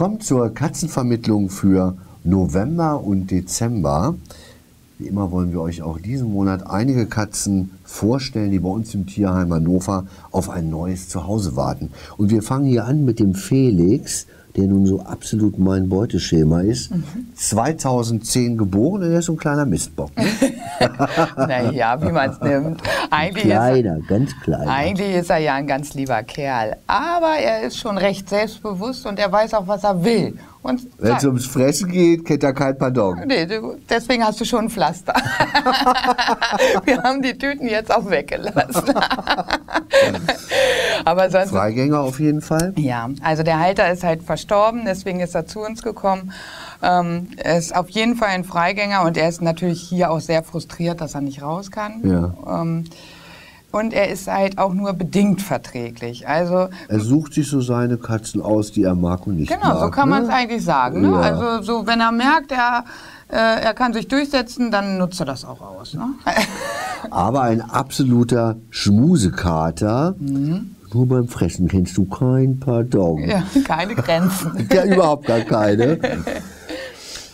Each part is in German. Willkommen zur Katzenvermittlung für November und Dezember. Wie immer wollen wir euch auch diesen Monat einige Katzen vorstellen, die bei uns im Tierheim Hannover auf ein neues Zuhause warten. Und wir fangen hier an mit dem Felix, der nun so absolut mein Beuteschema ist. 2010 geboren, und er ist so ein kleiner Mistbock. Ne? Naja, wie man es nimmt. Ganz kleiner. Eigentlich ist er ja ein ganz lieber Kerl. Aber er ist schon recht selbstbewusst und er weiß auch, was er will. Wenn es ums Fressen geht, kennt er kein Pardon. Nee, deswegen hast du schon ein Pflaster. Wir haben die Tüten jetzt auch weggelassen. Aber sonst Freigänger auf jeden Fall. Ja, also der Halter ist halt verstorben, deswegen ist er zu uns gekommen. Er ist auf jeden Fall ein Freigänger und er ist natürlich hier auch sehr frustriert, dass er nicht raus kann. Ja. Und er ist halt auch nur bedingt verträglich. Also er sucht sich so seine Katzen aus, die er mag und nicht mag. Genau, so kann man es eigentlich sagen. Ne? Ja. Also so, wenn er merkt, er kann sich durchsetzen, dann nutzt er das auch aus. Ne? Aber ein absoluter Schmusekater. Mhm. Nur beim Fressen kennst du kein Pardon. Ja, keine Grenzen. Ja, überhaupt gar keine.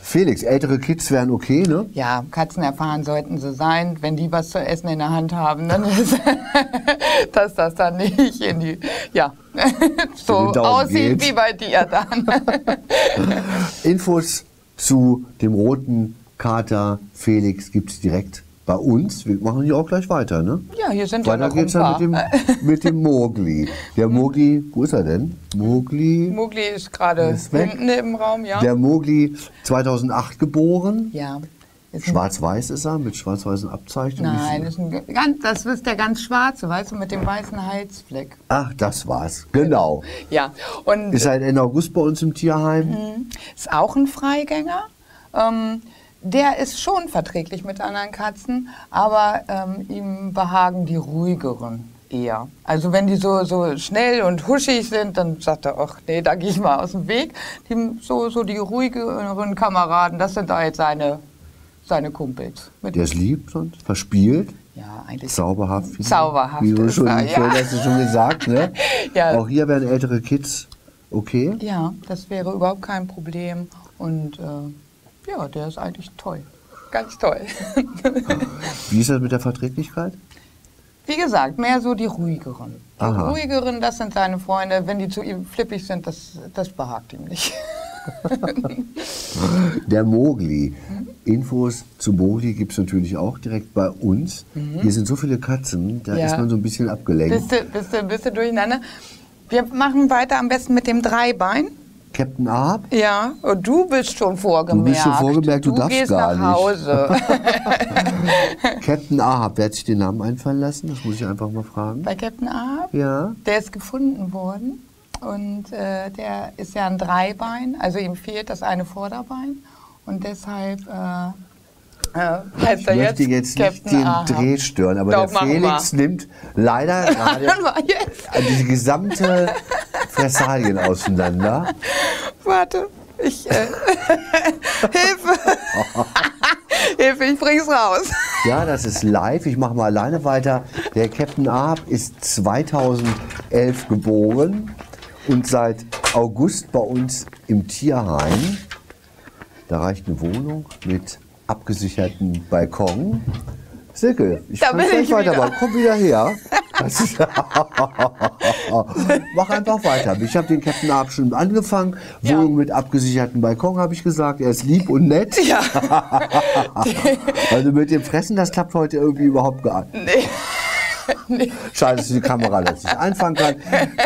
Felix, ältere Kids wären okay, ne? Ja, Katzen erfahren sollten sie sein. Wenn die was zu essen in der Hand haben, dann ist das dann nicht in die, ja, so aussieht wie bei dir dann. Infos zu dem roten Kater Felix gibt es direkt bei uns. Wir machen hier auch gleich weiter, ne? Ja, hier sind wir noch ein paar. Weiter geht's dann mit dem Mogli. Der Mogli, wo ist er denn? Mogli ist gerade hinten im Raum, ja. Der Mogli, 2008 geboren. Ja. Schwarz-weiß ist er, mit schwarz-weißen Abzeichnungen. Nein, das ist der ganz schwarze, weißt du, mit dem weißen Halsfleck. Ach, das war's, genau. Ja. Und ist seit Ende August bei uns im Tierheim. Ist auch ein Freigänger. Der ist schon verträglich mit anderen Katzen, aber ihm behagen die ruhigeren. Eher. Also wenn die so schnell und huschig sind, dann sagt er, ach nee, da gehe ich mal aus dem Weg. Die ruhigeren Kameraden, das sind da jetzt seine Kumpels. Der ist lieb und verspielt. Ja, eigentlich. Zauberhaft. Zauberhaft. Wie du schon gesagt, ne? Ja. Auch hier wären ältere Kids okay. Ja, das wäre überhaupt kein Problem. Und ja, der ist eigentlich toll. Ganz toll. Wie ist das mit der Verträglichkeit? Wie gesagt, mehr so die ruhigeren. Die ruhigeren, das sind seine Freunde. Wenn die zu ihm flippig sind, das behagt ihm nicht. Der Mogli. Infos zu Mogli gibt es natürlich auch direkt bei uns. Mhm. Hier sind so viele Katzen, da ist man so ein bisschen abgelenkt. Bist du durcheinander? Wir machen weiter am besten mit dem Dreibein. Käpt'n Ahab? Ja, und du bist schon vorgemerkt. Du bist schon vorgemerkt, du darfst gehst gar nach Hause. Käpt'n Ahab, wer hat sich den Namen einfallen lassen? Das muss ich einfach mal fragen. Bei Käpt'n Ahab? Ja. Der ist gefunden worden und der ist ja ein Dreibein, also ihm fehlt das eine Vorderbein und deshalb heißt er jetzt Käpt'n Ahab. Ich möchte jetzt nicht den Dreh stören, aber der Felix nimmt leider gerade die gesamte Fressalien auseinander. Warte, Hilfe! Hilfe, ich bring's raus. Ja, das ist live. Ich mache mal alleine weiter. Der Käpt'n Ahab ist 2011 geboren und seit August bei uns im Tierheim. Da reicht eine Wohnung mit abgesicherten Balkon. Silke, ich kann nicht weitermachen. Komm wieder her. Mach einfach weiter. Ich habe den Käpt'n Ahab schon angefangen. Ja. Wohnung mit abgesicherten Balkon, habe ich gesagt. Er ist lieb und nett. Ja. Also mit dem Fressen, das klappt heute irgendwie überhaupt gar nicht. Nee. Nee. Schade, dass die Kamera das nicht einfangen kann.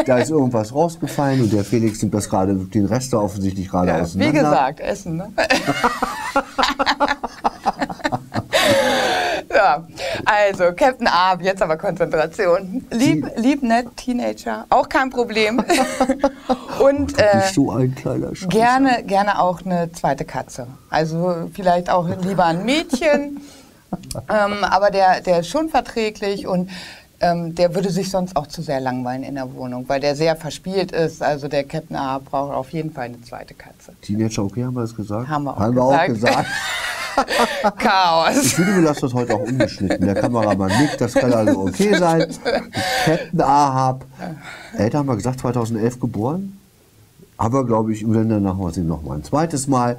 Da ist irgendwas rausgefallen und der Felix nimmt das gerade, den Rest da offensichtlich gerade auseinander. Wie gesagt, Essen, ne? Ja, also Käpt'n Ahab, jetzt aber Konzentration. Lieb, nett, Teenager, auch kein Problem. Und so ein kleiner Scheiß. Gerne auch eine zweite Katze. Also vielleicht auch lieber ein Mädchen. Aber der ist schon verträglich und der würde sich sonst auch zu sehr langweilen in der Wohnung, weil der sehr verspielt ist. Also der Käpt'n Ahab braucht auf jeden Fall eine zweite Katze. Teenager, okay, haben wir das gesagt? Haben wir auch gesagt. Chaos. Ich finde, wir lassen das heute auch ungeschnitten. Der Kameramann nickt, das kann also okay sein. Käpt'n Ahab, Eltern haben wir gesagt, 2011 geboren. Aber, glaube ich, im Sender machen wir es ihm nochmal ein zweites Mal.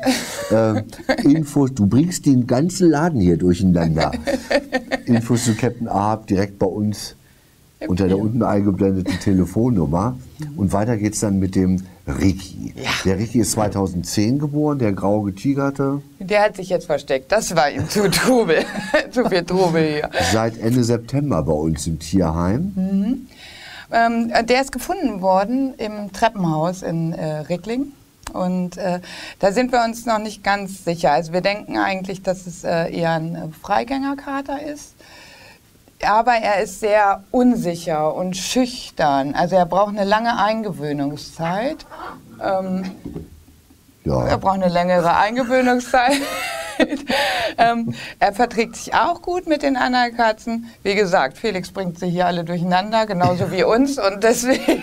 Infos, du bringst den ganzen Laden hier durcheinander. Infos zu Käpt'n Ahab direkt bei uns unter der unten eingeblendeten Telefonnummer. Und weiter geht's dann mit dem Ricky. Ja. Der Ricky ist 2010 geboren, der grau getigerte. Der hat sich jetzt versteckt, das war ihm zu Trubel, zu viel Trubel hier. Seit Ende September bei uns im Tierheim. Mhm. Der ist gefunden worden im Treppenhaus in Rickling. Und da sind wir uns noch nicht ganz sicher. Also wir denken eigentlich, dass es eher ein Freigängerkater ist. Aber er ist sehr unsicher und schüchtern. Also er braucht eine lange Eingewöhnungszeit. Ja. Er braucht eine längere Eingewöhnungszeit. Er verträgt sich auch gut mit den anderen Katzen. Wie gesagt, Felix bringt sie hier alle durcheinander, genauso wie uns. Und deswegen...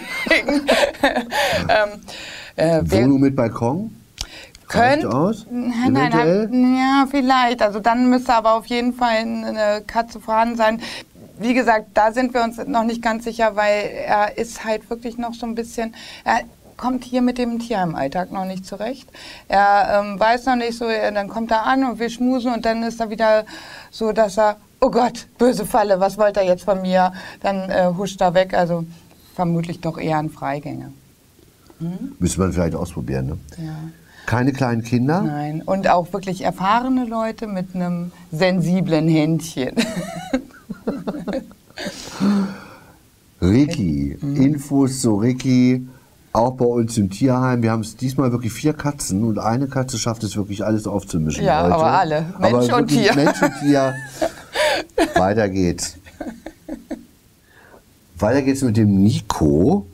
Wohnung mit Balkon? Könnte aus? Nein, nein, ja, vielleicht. Also dann müsste aber auf jeden Fall eine Katze vorhanden sein. Wie gesagt, da sind wir uns noch nicht ganz sicher, weil er ist halt wirklich noch so ein bisschen... Er kommt hier mit dem Tierheim-Alltag noch nicht zurecht. Er weiß noch nicht so, dann kommt er an und wir schmusen und dann ist er wieder so, dass er, oh Gott, böse Falle, was wollte er jetzt von mir? Dann huscht er weg, also vermutlich doch eher ein Freigänger. Hm? Müsste man vielleicht ausprobieren, ne? Ja. Keine kleinen Kinder? Nein, und auch wirklich erfahrene Leute mit einem sensiblen Händchen. Ricky, Infos zu Ricky, auch bei uns im Tierheim. Wir haben es diesmal wirklich 4 Katzen und eine Katze schafft es wirklich alles aufzumischen. Ja, heute. Aber alle, Mensch und Tier. Mensch und Tier. Weiter geht's. Weiter geht's mit dem Nico.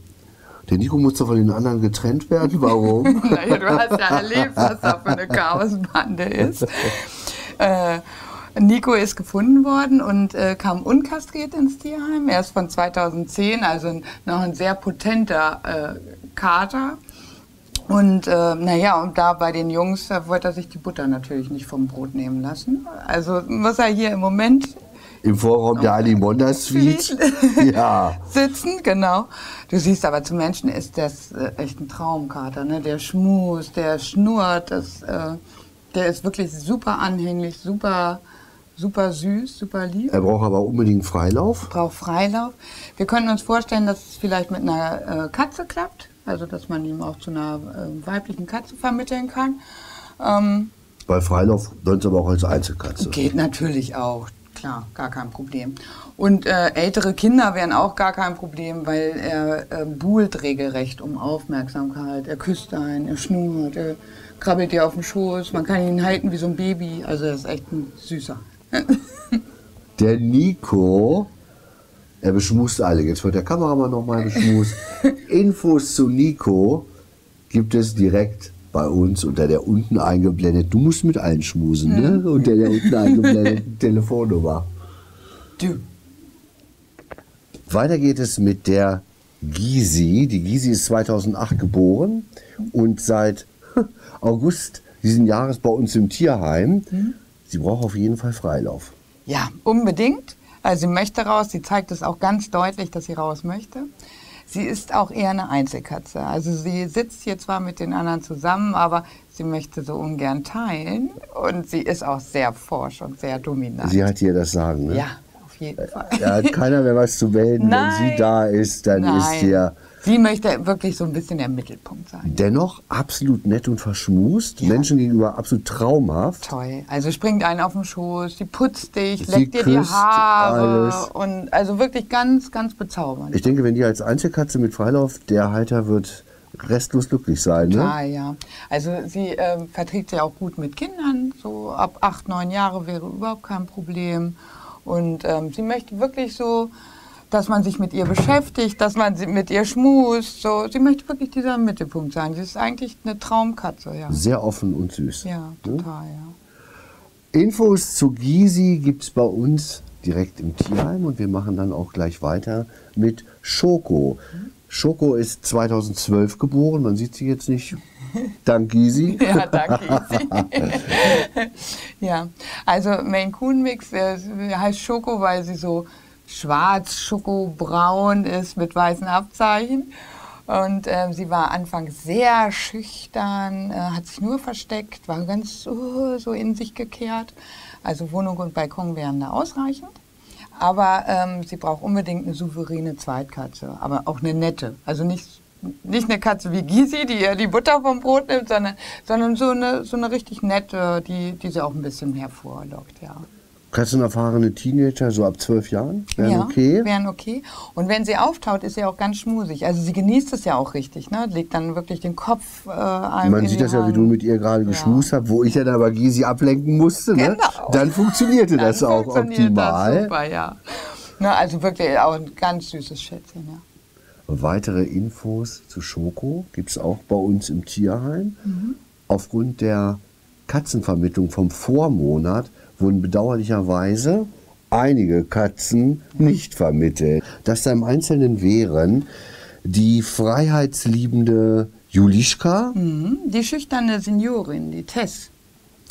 Der Nico muss doch von den anderen getrennt werden. Warum? Naja, du hast ja erlebt, was da für eine Chaosbande ist. Nico ist gefunden worden und kam unkastriert ins Tierheim. Er ist von 2010, also noch ein sehr potenter Kater. Und naja, und da bei den Jungs, da wollte er sich die Butter natürlich nicht vom Brot nehmen lassen. Also muss er hier im Moment... Im Vorraum der Alimonda Suite ja. sitzen, genau. Du siehst aber, zum Menschen ist das echt ein Traumkater, ne? Der schmust, der schnurrt, der ist wirklich super anhänglich, super, super süß, super lieb. Er braucht aber unbedingt Freilauf. Braucht Freilauf. Wir können uns vorstellen, dass es vielleicht mit einer Katze klappt, also dass man ihm auch zu einer weiblichen Katze vermitteln kann. Bei Freilauf sonst aber auch als Einzelkatze. Geht natürlich auch. Klar, gar kein Problem. Und ältere Kinder wären auch gar kein Problem, weil er buhlt regelrecht um Aufmerksamkeit. Er küsst einen, er schnurrt, er krabbelt dir auf den Schoß. Man kann ihn halten wie so ein Baby. Also er ist echt ein Süßer. Der Nico, er beschmust alle. Jetzt wird der Kameramann nochmal beschmust. Infos zu Nico gibt es direkt bei uns unter der unten eingeblendeten, du musst mit allen schmusen, ne? Unter der unten eingeblendeten Telefonnummer. Du. Weiter geht es mit der Gisi. Die Gisi ist 2008 geboren und seit August diesen Jahres bei uns im Tierheim. Sie braucht auf jeden Fall Freilauf. Ja, unbedingt. Also sie möchte raus, sie zeigt es auch ganz deutlich, dass sie raus möchte. Sie ist auch eher eine Einzelkatze. Also sie sitzt hier zwar mit den anderen zusammen, aber sie möchte so ungern teilen. Und sie ist auch sehr forsch und sehr dominant. Sie hat hier das Sagen, ne? Ja, auf jeden Fall. Da hat keiner mehr was zu melden. Nein. Wenn sie da ist, dann Nein. ist hier... Sie möchte wirklich so ein bisschen der Mittelpunkt sein. Dennoch absolut nett und verschmust, ja. Menschen gegenüber absolut traumhaft. Toll, also springt einen auf den Schoß, sie putzt dich, leckt dir die Haare alles. Und also wirklich ganz, ganz bezaubernd. Ich denke, wenn die als Einzelkatze mit Freilauf, der Halter wird restlos glücklich sein, ne? Ja, ja. Also sie verträgt sich auch gut mit Kindern, so ab 8, 9 Jahre wäre überhaupt kein Problem. Und sie möchte wirklich so... dass man sich mit ihr beschäftigt, dass man mit ihr schmust. So. Sie möchte wirklich dieser Mittelpunkt sein. Sie ist eigentlich eine Traumkatze. Ja. Sehr offen und süß. Ja, total, ja. Infos zu Gisi gibt es bei uns direkt im Tierheim und wir machen dann auch gleich weiter mit Schoko. Schoko ist 2012 geboren, man sieht sie jetzt nicht. Dank Gisi. Ja, dank Gisi. Ja, also Maine-Coon-Mix heißt Schoko, weil sie so schwarz, schokobraun ist mit weißen Abzeichen. Und sie war anfangs sehr schüchtern, hat sich nur versteckt, war ganz so in sich gekehrt. Also Wohnung und Balkon wären da ausreichend. Aber sie braucht unbedingt eine souveräne Zweitkatze, aber auch eine nette. Also nicht eine Katze wie Gisi, die ihr die Butter vom Brot nimmt, sondern so eine richtig nette, die sie auch ein bisschen hervorlockt, ja. Katzen erfahrene Teenager, so ab 12 Jahren, wären ja, okay. Wären okay. Und wenn sie auftaut, ist sie auch ganz schmusig. Also sie genießt es ja auch richtig, ne? Legt dann wirklich den Kopf einem Man in sieht die das Hand. Ja, wie du mit ihr gerade geschmust hast, wo ich ja dann aber Gisi ablenken musste, ne? Genau. Dann funktionierte dann das auch optimal. Das super, ja. Na, also wirklich auch ein ganz süßes Schätzchen, ja. Weitere Infos zu Schoko gibt es auch bei uns im Tierheim. Mhm. Aufgrund der Katzenvermittlung vom Vormonat wurden bedauerlicherweise einige Katzen nicht vermittelt. Dass da im Einzelnen wären die freiheitsliebende Juliska. Mhm. Die schüchterne Seniorin, die Tess.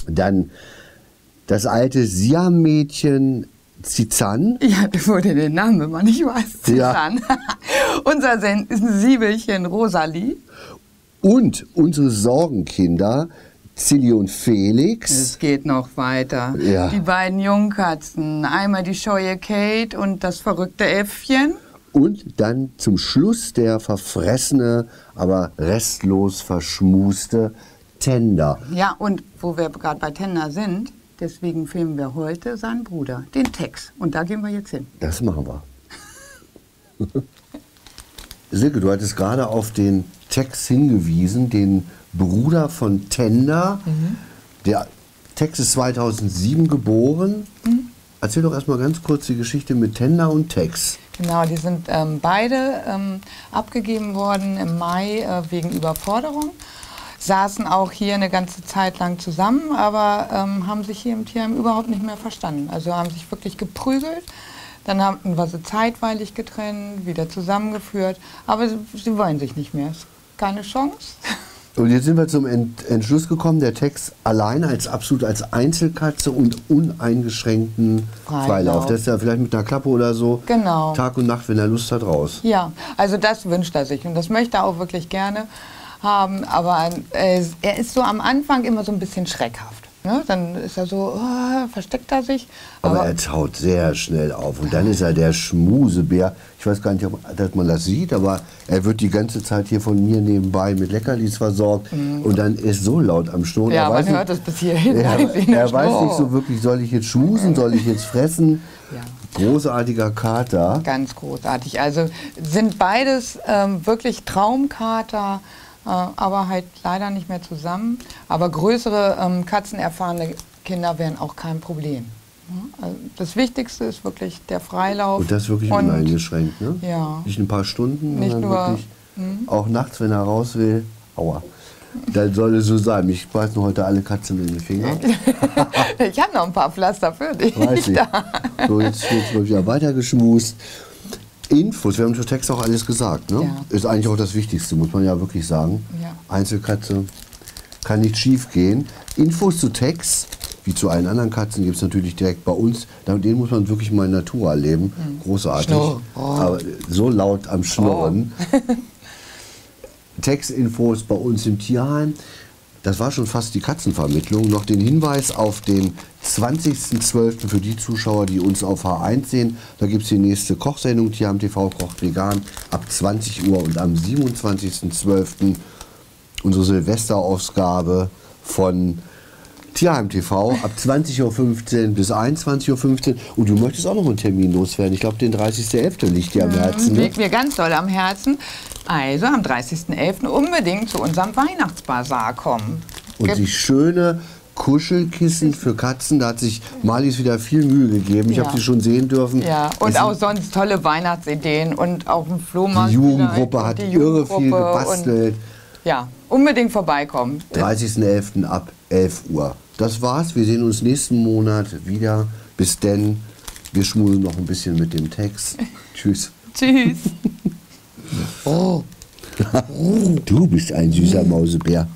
Dann das alte Siam-Mädchen Zizan. Ja, bevor du den Namen immer nicht weißt. Zizan. Ja. Unser Siebelchen Rosalie. Und unsere Sorgenkinder Silke und Felix. Es geht noch weiter. Ja. Die beiden Jungkatzen. Einmal die scheue Kate und das verrückte Äffchen. Und dann zum Schluss der verfressene, aber restlos verschmuste Tender. Ja, und wo wir gerade bei Tender sind, deswegen filmen wir heute seinen Bruder, den Tex. Und da gehen wir jetzt hin. Das machen wir. Silke, du hattest gerade auf den Tex hingewiesen, den Bruder von Tender. Mhm. Der Tex ist 2007 geboren. Mhm. Erzähl doch erstmal ganz kurz die Geschichte mit Tender und Tex. Genau, die sind beide abgegeben worden im Mai wegen Überforderung. Saßen auch hier eine ganze Zeit lang zusammen, aber haben sich hier im Tierheim überhaupt nicht mehr verstanden. Also haben sich wirklich geprügelt. Dann haben wir sie zeitweilig getrennt, wieder zusammengeführt. Aber sie wollen sich nicht mehr. Ist keine Chance. Und jetzt sind wir zum Entschluss gekommen, der Tex alleine als Einzelkatze und uneingeschränkten Freilauf. Das ist ja vielleicht mit einer Klappe oder so, genau. Tag und Nacht, wenn er Lust hat, raus. Ja, also das wünscht er sich und das möchte er auch wirklich gerne haben, aber er ist so am Anfang immer so ein bisschen schreckhaft. Ne? Dann ist er so, versteckt er sich. Aber er taut sehr schnell auf und dann ist er der Schmusebär. Ich weiß gar nicht, ob man das sieht, aber er wird die ganze Zeit hier von mir nebenbei mit Leckerlis versorgt. Mhm. Und dann ist so laut am Schnurren. Ja, man hört das bis hierhin. Er weiß nicht so wirklich, soll ich jetzt schmusen, soll ich jetzt fressen? Ja. Großartiger Kater. Ganz großartig. Also sind beides wirklich Traumkater. Aber halt leider nicht mehr zusammen. Aber größere katzenerfahrene Kinder wären auch kein Problem. Also das Wichtigste ist wirklich der Freilauf. Und das wirklich uneingeschränkt, ne? Ja. Nicht ein paar Stunden, nicht sondern nur, wirklich auch nachts, wenn er raus will. Aua. Dann soll es so sein. Ich beiße heute alle Katzen in den Finger. Ich habe noch ein paar Pflaster für dich. Weiß ich. So, jetzt wird wieder weitergeschmust. Infos, wir haben zu Text auch alles gesagt, ne? Ja. Ist eigentlich auch das Wichtigste, muss man ja wirklich sagen. Ja. Einzelkatze kann nicht schief gehen. Infos zu Text, wie zu allen anderen Katzen, gibt es natürlich direkt bei uns. Den muss man wirklich mal in Natur erleben. Mhm. Großartig. Aber so laut am Schnurren. Oh. Textinfos bei uns im Tierheim. Das war schon fast die Katzenvermittlung. Noch den Hinweis auf den 20.12. für die Zuschauer, die uns auf H1 sehen. Da gibt es die nächste Kochsendung, TierheimTV kocht vegan, ab 20 Uhr. Und am 27.12. unsere Silvesterausgabe von TierheimTV ab 20.15 Uhr bis 21.15 Uhr. Und du möchtest auch noch einen Termin loswerden. Ich glaube, den 30.11. liegt dir am Herzen. Liegt mir ganz doll am Herzen. Also am 30.11. unbedingt zu unserem Weihnachtsbazar kommen. Und die schöne Kuschelkissen für Katzen, da hat sich Marlies wieder viel Mühe gegeben. Ich habe sie schon sehen dürfen. Ja, und auch sonst tolle Weihnachtsideen und auch ein Flohmarkt. Die Jugendgruppe hat irre viel gebastelt. Ja, unbedingt vorbeikommen. 30.11. ab 11 Uhr. Das war's. Wir sehen uns nächsten Monat wieder. Bis denn. Wir schmusen noch ein bisschen mit dem Text. Tschüss. Tschüss. Oh, du bist ein süßer Mausebär.